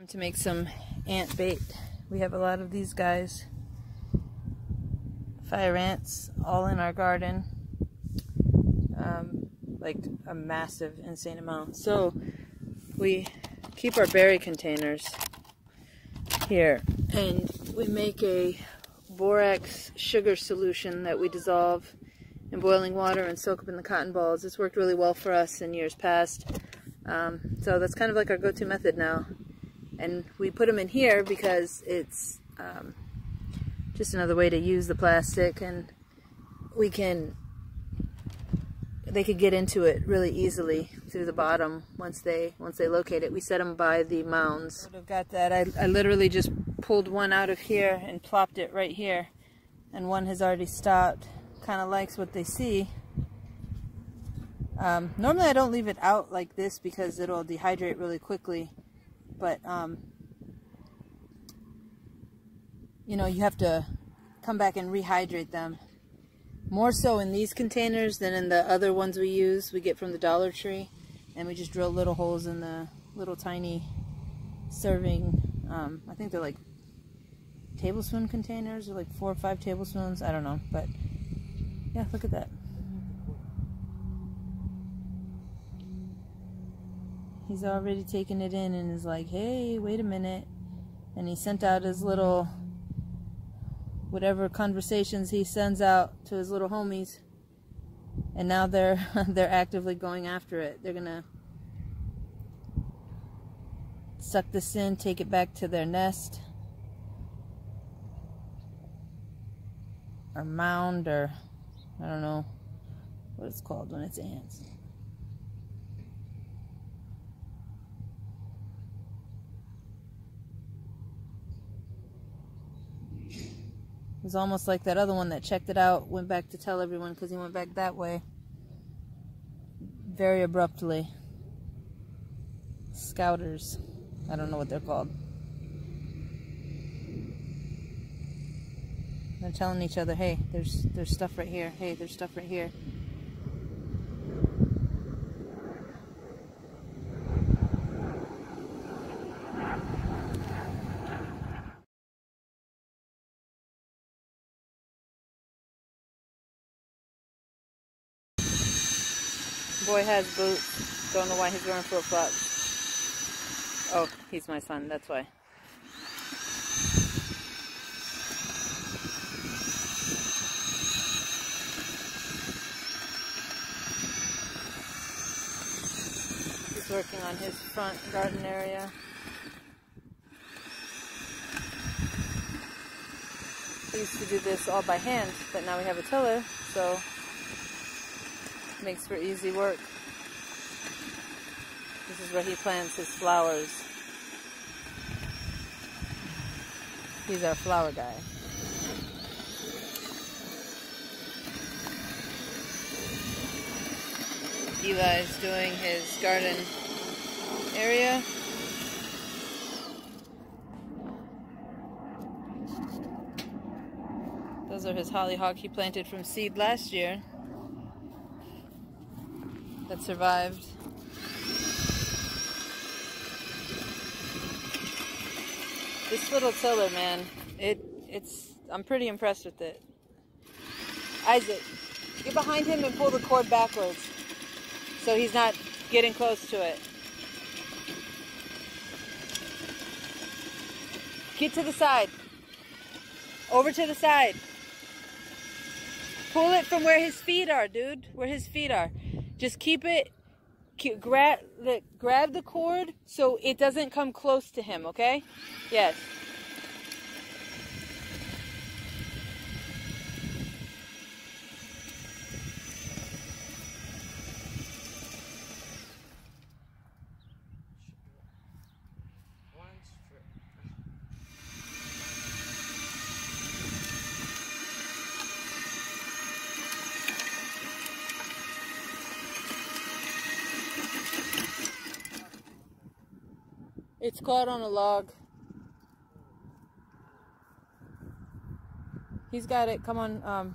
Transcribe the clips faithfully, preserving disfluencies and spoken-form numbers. Time to make some ant bait. We have a lot of these guys, fire ants, all in our garden, um, like a massive, insane amount. So we keep our berry containers here, and we make a borax sugar solution that we dissolve in boiling water and soak up in the cotton balls. It's worked really well for us in years past, um, so that's kind of like our go-to method now. And we put them in here because it's um, just another way to use the plastic, and we can, they could get into it really easily through the bottom once they once they locate it. We set them by the mounds. I've got that. I, I literally just pulled one out of here and plopped it right here, and one has already stopped. Kind of likes what they see. Um, normally I don't leave it out like this because it'll dehydrate really quickly. But, um, you know, you have to come back and rehydrate them. More so in these containers than in the other ones we use. We get from the Dollar Tree, and we just drill little holes in the little tiny serving. Um, I think they're like tablespoon containers, or like four or five tablespoons. I don't know, but yeah, look at that. He's already taken it in and is like, hey, wait a minute. And he sent out his little, whatever conversations he sends out to his little homies. And now they're, they're actively going after it. They're going to suck this in, take it back to their nest, or mound, or I don't know what it's called when it's ants. It was almost like that other one that checked it out, went back to tell everyone because he went back that way. Very abruptly. Scouters. I don't know what they're called. They're telling each other, hey, there's, there's stuff right here. Hey, there's stuff right here. Boy has boots. Don't know why he's wearing flip flops. Oh, he's my son. That's why. He's working on his front garden area. We used to do this all by hand, but now we have a tiller, so makes for easy work. This is where he plants his flowers. He's our flower guy. Eli's doing his garden area. Those are his hollyhock he planted from seed last year. That survived. This little tiller, man, it it's I'm pretty impressed with it. Isaac, get behind him and pull the cord backwards so he's not getting close to it. Get to the side. Over to the side. Pull it from where his feet are, dude. Where his feet are. Just keep it, keep, grab, the, grab the cord so it doesn't come close to him, okay? Yes. It's caught on a log. He's got it. Come on. Um.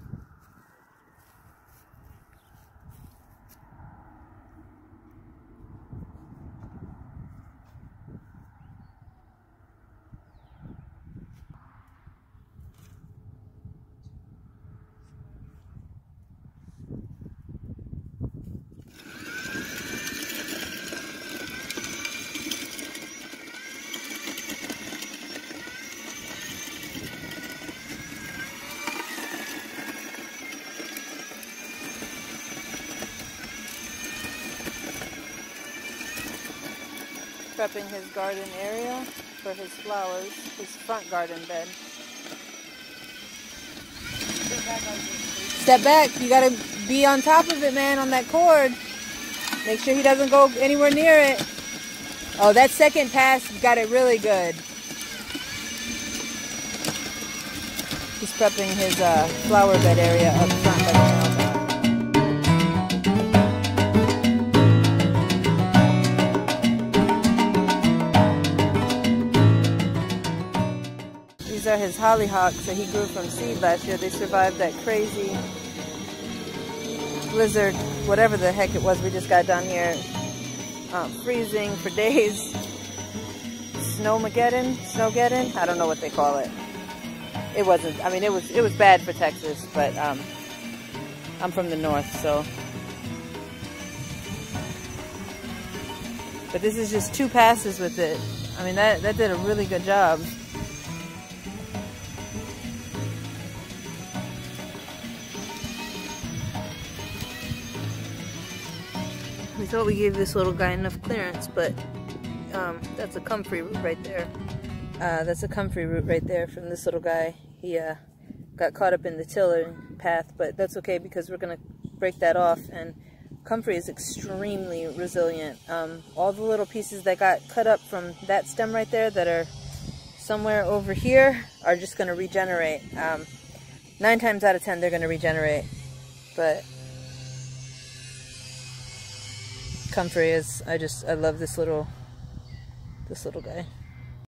prepping his garden area for his flowers, his front garden bed. Step back. You gotta be on top of it, man, on that cord. Make sure he doesn't go anywhere near it. Oh, that second pass got it really good. He's prepping his uh, flower bed area up front. Right? These are his hollyhocks that he grew from seed last year. They survived that crazy blizzard, whatever the heck it was we just got down here. Um, freezing for days. Snowmageddon? Snowgeddon? I don't know what they call it. It wasn't, I mean, it was, it was bad for Texas, but um, I'm from the north, so. But this is just two passes with it. I mean, that, that did a really good job. We thought we gave this little guy enough clearance, but um, that's a comfrey root right there. Uh, that's a comfrey root right there from this little guy. He uh, got caught up in the tiller path, but that's okay because we're going to break that off. And comfrey is extremely resilient. Um, all the little pieces that got cut up from that stem right there that are somewhere over here are just going to regenerate. Um, nine times out of ten, they're going to regenerate. But comfrey is, I just, I love this little, this little guy.